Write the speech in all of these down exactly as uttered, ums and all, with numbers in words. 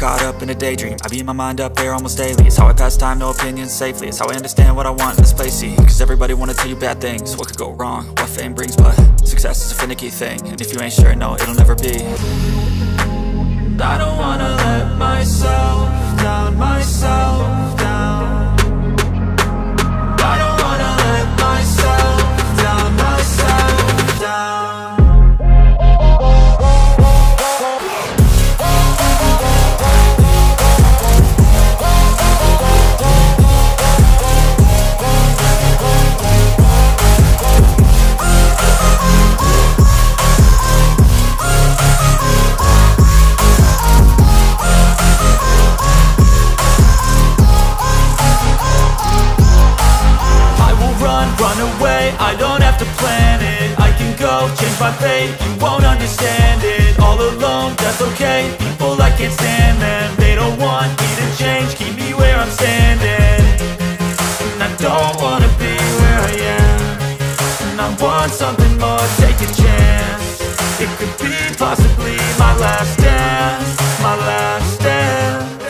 Caught up in a daydream, I beat my mind up there almost daily. It's how I pass time, no opinions safely. It's how I understand what I want in this place. See, cause everybody wanna tell you bad things. What could go wrong, what fame brings. But success is a finicky thing, and if you ain't sure, no, it'll never be. I don't wanna let myself down, myself down. I don't wanna let myself down, myself down. I don't have to plan it, I can go change my fate. You won't understand it, all alone, that's okay. People, I can't stand them, they don't want me to change. Keep me where I'm standing, and I don't wanna be where I am. And I want something more, take a chance. It could be possibly my last dance, my last dance.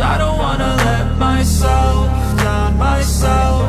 I don't wanna let myself down, myself down.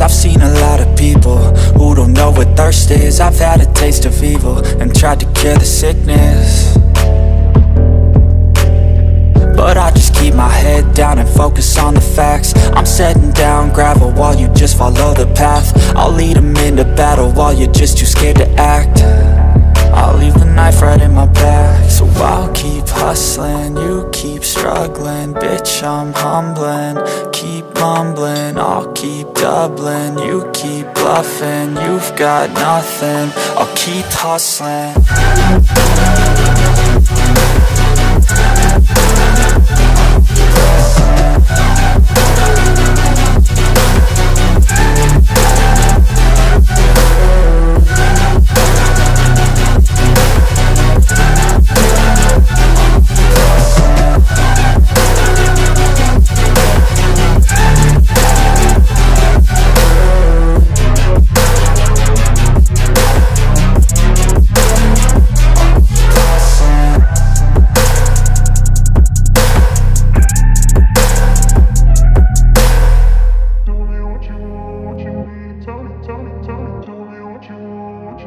I've seen a lot of people who don't know what thirst is. I've had a taste of evil and tried to cure the sickness, but I just keep my head down and focus on the facts. I'm setting down gravel while you just follow the path. I'll lead them into battle while you're just too scared to act. I'll leave the knife right in my back. So I'll keep hustling, you keep struggling. Bitch, I'm humbling, keep mumbling. I'll keep doubling, you keep bluffing. You've got nothing, I'll keep hustling.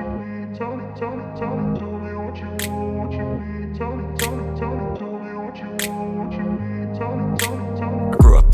I grew up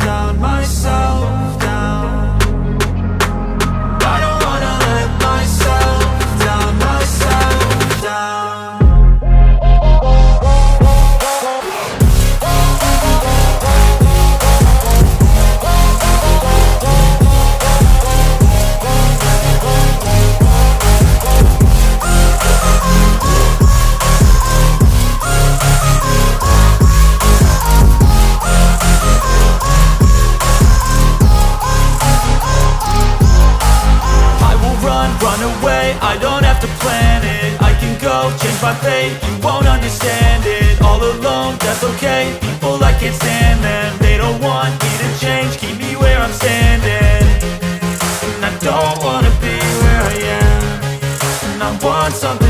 down, myself down. I don't wanna let myself down, myself down. I don't have to plan it, I can go change my fate. You won't understand it, all alone, that's okay. People, I can't stand them, they don't want me to change, keep me where I'm standing. And I don't wanna be where I am, and I want something